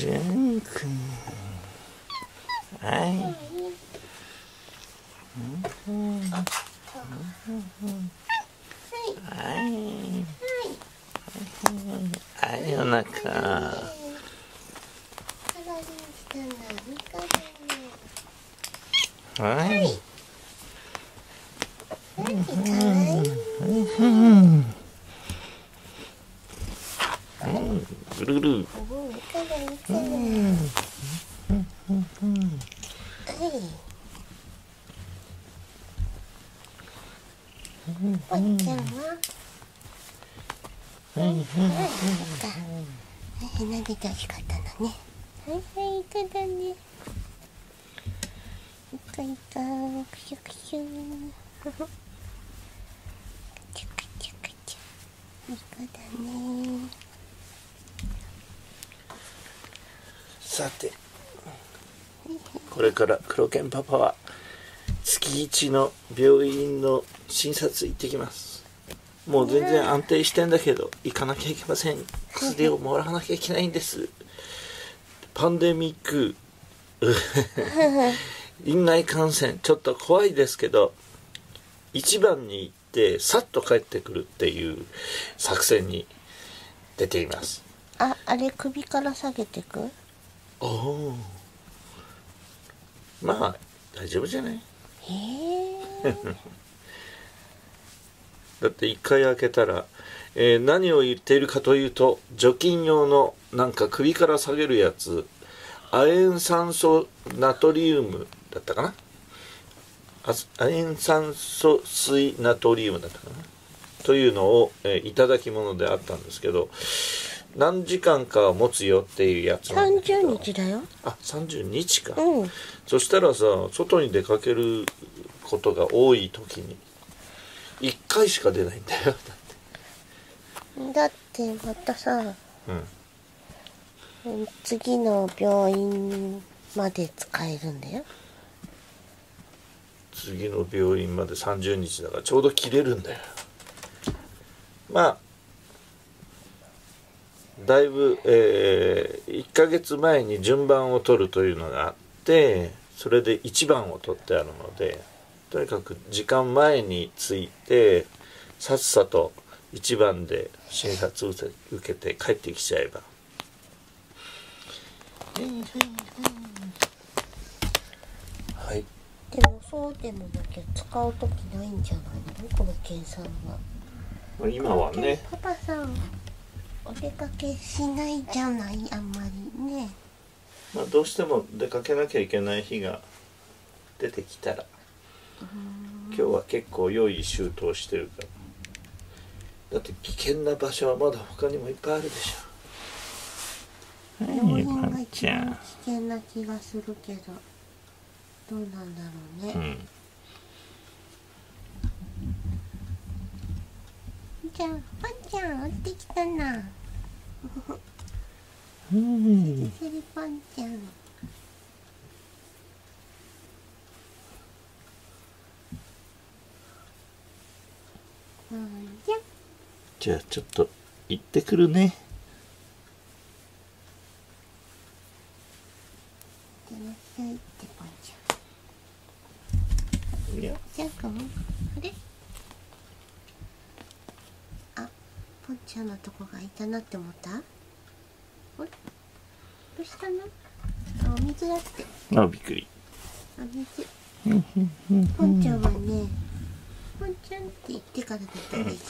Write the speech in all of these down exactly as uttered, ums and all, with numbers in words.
純くん、はいはい、おなかはいぐるぐる。うん。さて、これからクロケンパパは月一の病院の診察行ってきます。もう全然安定してんだけど行かなきゃいけません。薬をもらわなきゃいけないんです。パンデミック院内感染ちょっと怖いですけど、一番に行ってさっと帰ってくるっていう作戦に出ています。あ、あれ首から下げてく？おお、まあ大丈夫じゃない？へえ。だって一回開けたら、えー、何を言っているかというと、除菌用のなんか首から下げるやつ、亜鉛酸素ナトリウムだったかな？亜鉛酸素水ナトリウムだったかな？というのを、えー、いただき物であったんですけど。何時間か持つよっていうやつなんだけど。さんじゅうにちだよ。あ、さんじゅうにちか、うん、そしたらさ、外に出かけることが多い時にいっかいしか出ないんだよ。だってだってまたさ、うん、次の病院まで使えるんだよ。次の病院までさんじゅうにちだからちょうど切れるんだよ。まあだいぶ、えー、いっかげつまえに順番を取るというのがあって、それでいちばんを取ってあるので、とにかく時間前についてさっさといちばんで診察を受けて帰ってきちゃえば。はい。でもそうでもなきゃ使う時ないんじゃないの、この計算は。今はね、パパさんお出かけしないじゃない、あんまりね。まあどうしても出かけなきゃいけない日が出てきたら、今日は結構用意周到してるから。だって危険な場所はまだ他にもいっぱいあるでしょ。病院が一番危険な気がするけど、どうなんだろうね。うん、じゃあ。ちゃん、降ってきたな。うん。セリポンちゃん。うん、じゃ。じゃあちょっと行ってくるね。行ってらっしゃいってぽんちゃん。いや。じゃあかも。あれ？ポンちゃんのとこがいたなって思った？おれ？どうしたの？あ、お水だって。あ、びっくり。あ、水。ポンちゃんはね、ポンちゃんって言ってからだったら違うんだよ。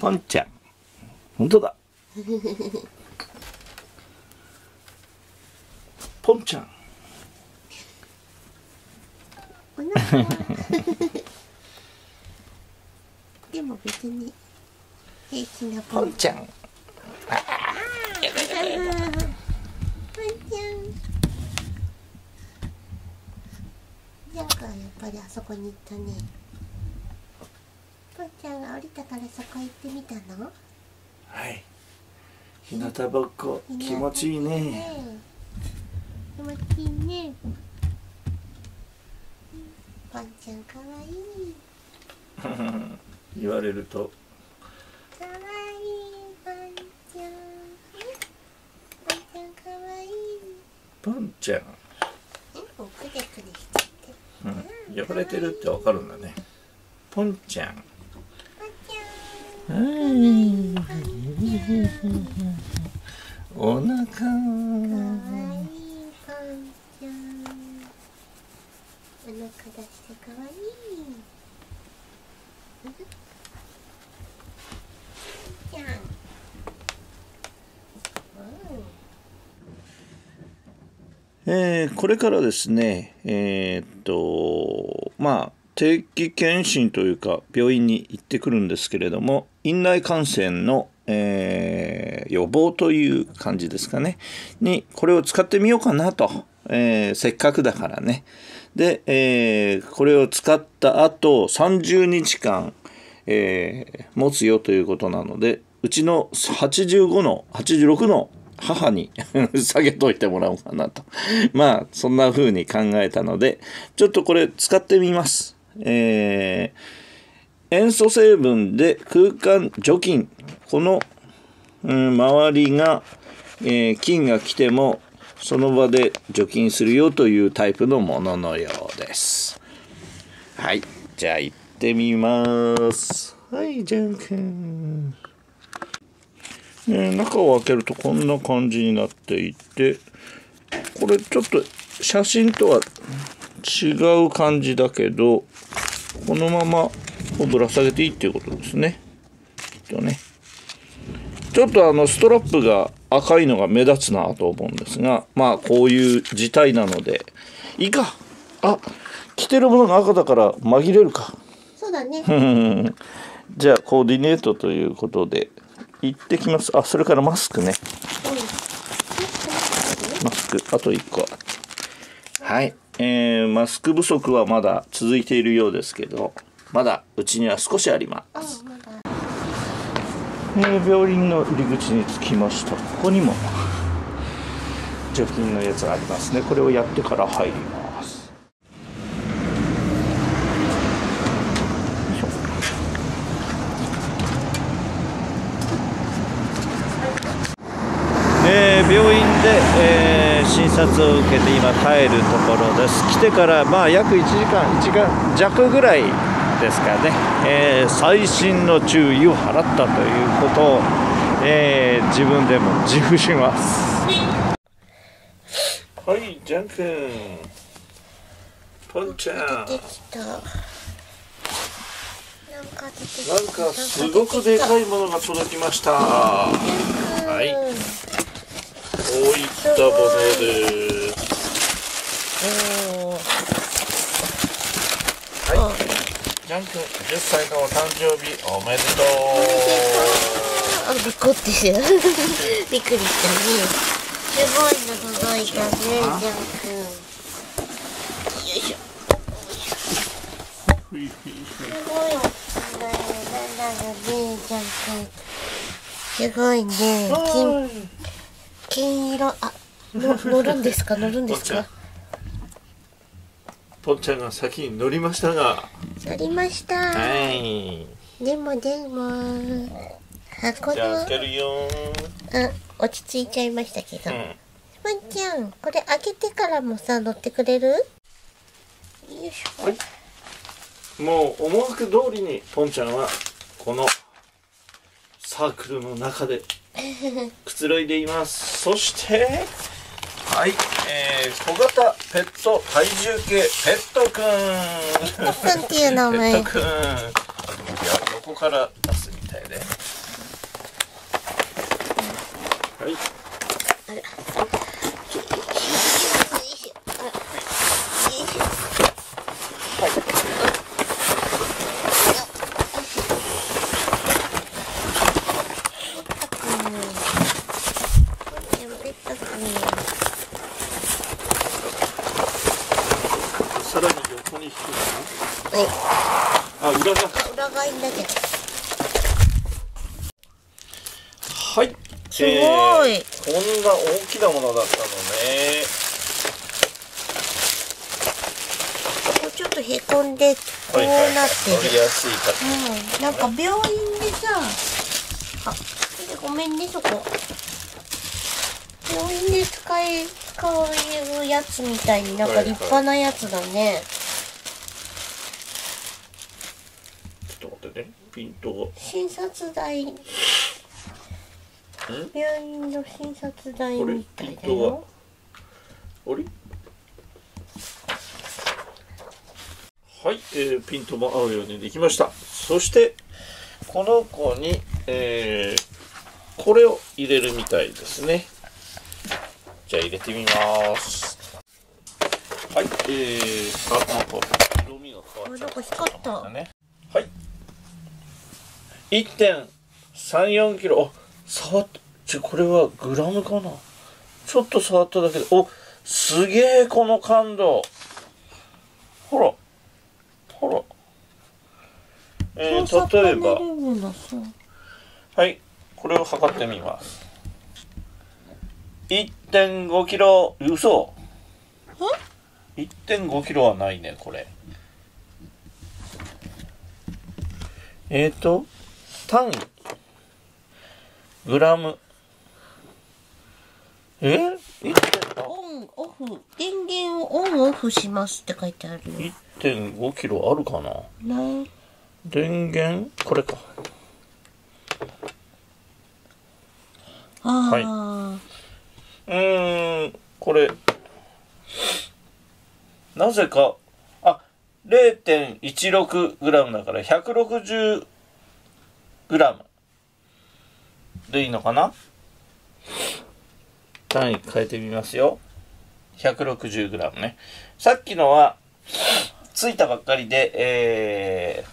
ポンちゃん。本当だ。ポンちゃん。おなか。でも別に。ポンちゃん、ポンちゃん、ジャンクはやっぱりあそこに行ったね。ポンちゃんが降りたからそこ行ってみたの。はい。日向ぼっこ気持ちいいね。気持ちいいね。ポンちゃん可愛い。言われると。かわいいポンちゃん、ポンちゃんかわいい。ちゃう。うん、汚れてるってわかるんだね。ポンちゃん。お腹。お腹出してかわいい。じゃん。えー、これからですね、えー、っとまあ定期検診というか病院に行ってくるんですけれども、院内感染の、えー、予防という感じですかねにこれを使ってみようかなと。えー、せっかくだからね。で、えー、これを使った後さんじゅうにちかん、えー、持つよということなので、うちのはちじゅうごのはちじゅうろくの母に下げといてもらおうかなと。まあそんな風に考えたので、ちょっとこれ使ってみます。えー、塩素成分で空間除菌、この、うん、周りが、えー、菌が来てもその場で除菌するよというタイプのもののようです。はい、じゃあ行ってみます。はい、じゃんけん。えー、中を開けるとこんな感じになっていて、これちょっと写真とは違う感じだけど、このままぶら下げていいっていうことですね。きっとね。ちょっとあのストラップが赤いのが目立つなと思うんですが、まあこういう事態なのでいいか。あ、着てるものが赤だから紛れるか。そうだね。じゃあコーディネートということで行ってきます。あ、それからマスクね、うん、マスクあといっこ。はい、えー、マスク不足はまだ続いているようですけど、まだうちには少しあります。病院の入り口に着きました。ここにも除菌のやつがありますね。これをやってから入ります。えー、病院で、えー、診察を受けて今帰るところです。来てからまあ約いちじかんいちじかんじゃくぐらいですかね。えー、細心の注意を払ったということを、えー、自分でも自負します。はい、じゃんけん。ポンちゃん、なんかすごくでかいものが届きました。はい、こういったものです。はい、ジャン君、じゅっさいのお誕生日おめでとう。あ、びっこってしよう。びっくりしたね。すごいの届いたね、ジャン君。よいしょ。すごい大きいんだよ。なんだろうね、ジャン君。すごいね。金、金色、あ、の乗るんですか、乗るんですか。ポンちゃんが先に乗りましたが。乗りました。はい。でもでも。箱の。じゃあ開けるよ。あ、落ち着いちゃいましたけど。ポンちゃん、これ開けてからもさ、乗ってくれる？よいしょ。はい。もう思惑通りにポンちゃんはこのサークルの中でくつろいでいます。そして。はい、えー、小型ペット体重計ペットくん。ペットくんっていう名前。ペットくん。いや、横から出すみたいで。はい。あ、裏が裏がいいんだけど。はい。すごい。えー、こんな大きなものだったのね。ここちょっとへこんでこうなってる。はいはい、乗りやすいから。うん。なんか病院でさ、あ、ごめんねそこ。病病院で使い使うやつみたいになんか立派なやつだね。ちょっと待ってね、ピントが。診察台。病院の診察台みたいだよ。あれ？はい、えー、ピントも合うようにできました。そしてこの子に、えー、これを入れるみたいですね。じゃあ入れてみます。はい、えー、あ、なんか色味が変わっちゃった。なんか光った。ね。はい。いってんさんよんキロ。触って、ちょ、これはグラムかな。ちょっと触っただけで、お、すげえこの感度。ほら、ほら。えー、例えば、はい、これを測ってみます。いってんごキロ、嘘。え ?いってんごキロ はないね、これ。えーと、単位。グラム。え？オン、オフ。電源をオン、オフしますって書いてある。いってんごキロあるかな？ない。電源？これか。ああ。はい。うん、これ。なぜか、あ、れいてんいちろくグラム だからひゃくろくじゅうグラム。でいいのかな？単位変えてみますよ。ひゃくろくじゅうグラム ね。さっきのは、ついたばっかりで、え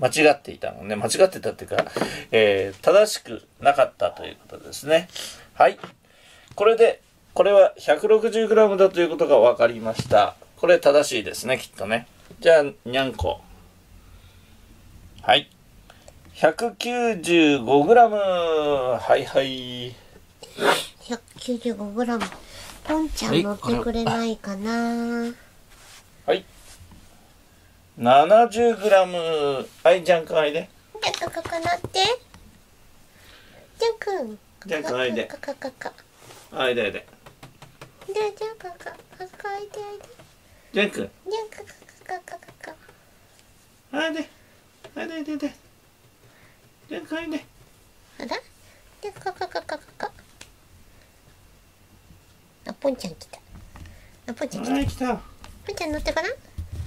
ー、間違っていたのね。間違ってたっていうか、えー、正しくなかったということですね。はい。これで、これは ひゃくろくじゅうグラム だということが分かりました。これ正しいですね、きっとね。じゃあ、にゃんこ。はい。ひゃくきゅうじゅうごグラム。はいはい。ひゃくきゅうじゅうごグラム。ポンちゃん乗ってくれないかな。はい。ななじゅうグラム。はい、ジャン君おいで。ジャン君ここ乗って。ジャン君。ジャン君おいで。ここここ。おいでおいで。ジャン君ここ。ここおいでおいで。ジャン君。ジャン君ここここここ。おいで。おいでおいでおいで。じゃあ、こいで。あら？じゃあ、ここここここ。あ、ポンちゃん来た。あ、ポンちゃん来た。はい、来た。ポンちゃん乗ってごらん。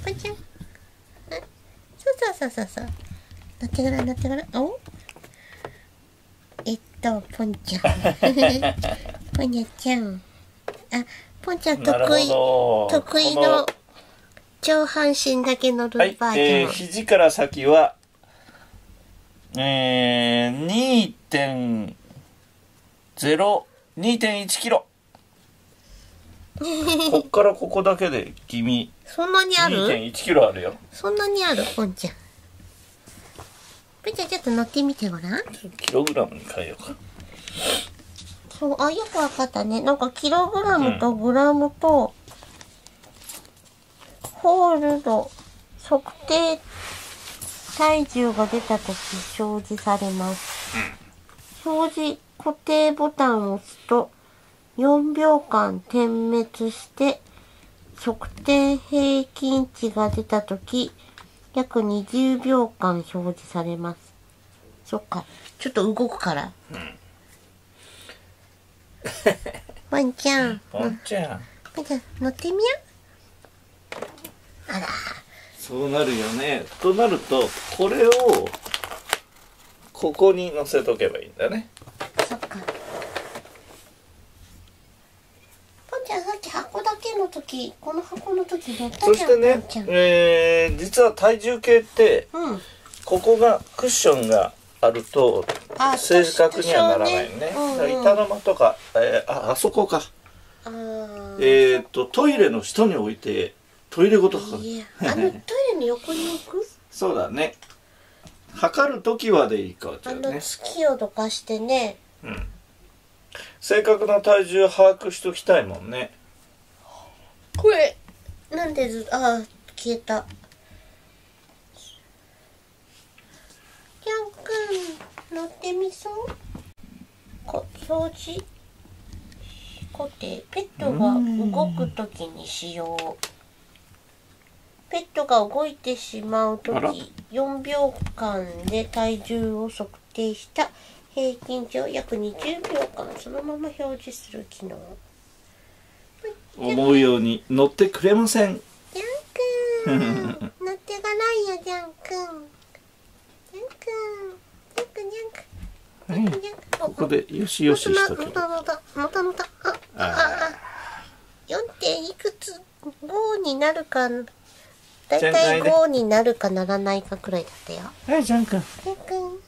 ポンちゃん。そうそうそうそう。乗ってごらん、乗ってごらん。お？えっと、ポンちゃん。ポニャちゃん。あ、ポンちゃん得意、得意の上半身だけ乗るバージョン。はい、えー、肘から先は、えー、にてんいちキロ。こっからここだけで君。そんなにある ?にてんいちキロ あるよ。そんなにあるポンちゃん。ポンちゃんちょっと乗ってみてごらん。キログラムに変えようか。そう、あ、よくわかったね。なんかキログラムとグラムと、うん、ホールド、測定、体重が出たとき表示されます。表示固定ボタンを押すとよんびょうかん点滅して測定平均値が出たとき約にじゅうびょうかん表示されます。そっか。ちょっと動くから。ポンちゃん。ポンちゃん。ポンちゃん乗ってみよう。あら。そうなるよね。となるとこれをここに乗せとけばいいんだね。そっか。ポンちゃんさっき箱だけの時、この箱の時乗ったじゃん。そしてね、えー、実は体重計って、うん、ここがクッションがあると正確にはならないね。ねうんうん、板の間とか、えー、ああそこか。えっとトイレの下に置いて。トイレごと測る。いや、あのトイレの横に置く？そうだね。測るときはでいいかじゃあね。あの月をどかしてね。うん。正確な体重を把握しときたいもんね。これなんでずあ消えた。ジャン君乗ってみそう？こ掃除固定。ペットが動くときに使用。ペットが動いてしまうとき、よんびょうかんで体重を測定した平均値を約にじゅうびょうかんそのまま表示する機能。思うように乗ってくれません。ジャンくん乗ってがないよ、ジャンくん。ジャンくん、ジャンくん、ジャンくん、ジャンくん。ここでよしよししたけど。またまたまた。ああ。よんてんいくつごになるか。だいたいごになるかならないかくらいだったよ。はい、ジャンくん。ジャンくん。ジャンくん。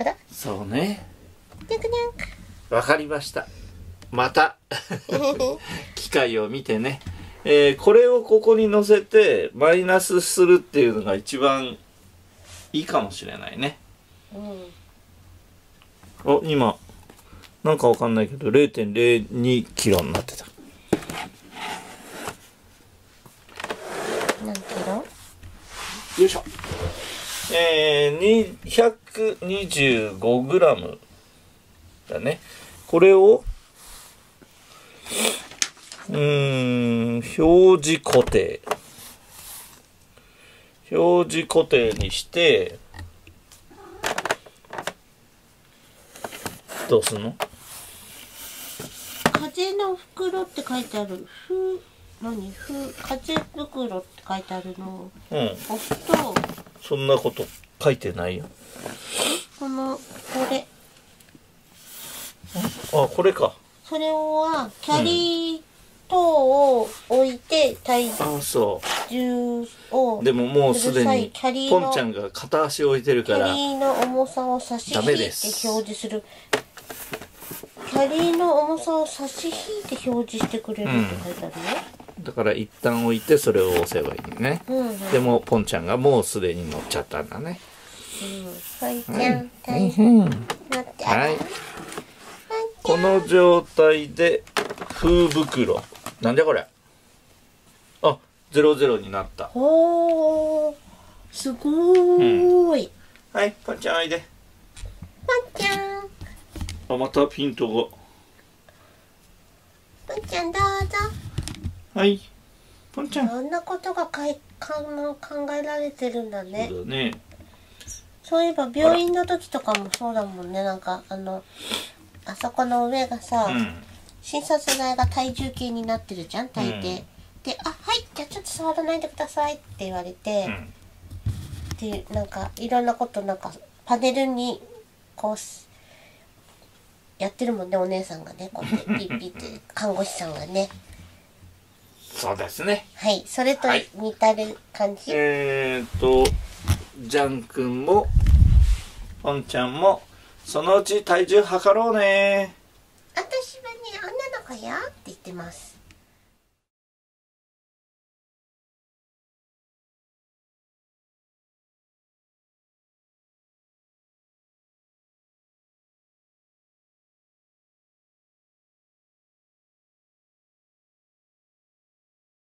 あら。そうね。ジャンくん、ジャンくん。わかりました。また機械を見てね。えー、これをここに載せてマイナスするっていうのが一番いいかもしれないね。うん、あ、今なんかわかんないけど れいてんれいにキロになってた。何キロ？よいしょ。えー、にひゃくにじゅうごグラムだね。これをうーん、表示固定。表示固定にして、どうすんの？風の袋って書いてある。ふ、何？ふ、風袋って書いてあるのを、うん、押すと。そんなこと書いてないよ。この、これ。あ、これか。それは、キャリー等を置いて、体重を、でももうすでに、ポンちゃんが片足を置いてるから、キャリーの重さを差し引いて表示する。キャリーの重さを差し引いて表示してくれるって書いてあるね。うん、だから一旦置いて、それを押せばいいね。うんうん、でも、ポンちゃんがもうすでに乗っちゃったんだね。うん、はい、ポンちゃん、大変。乗ってあげる。この状態で、風袋。なんじゃこれ。あ、ゼロゼロになった。おー、すごーい。うん、はい、ポンちゃんおいで。ポンちゃん。あ、またピントが。ポンちゃんどうぞ。はい。ポンちゃん。そんなことがかい、かん、考えられてるんだね。そうだね。そういえば病院の時とかもそうだもんね、なんか、あの。あそこの上がさ、うん、診察台が体重計になってるじゃん、大抵、うん、で、あ、はい、じゃあちょっと触らないでくださいって言われて、うん、で、なんかいろんなことなんかパネルにこうやってるもんね、お姉さんがね、こうやってピッピッて看護師さんがねそうですね、はい、それと似たる感じ、はい、えーっとジャンくんもポンちゃんもそのうち体重測ろうね。私はね、女の子よって言ってます。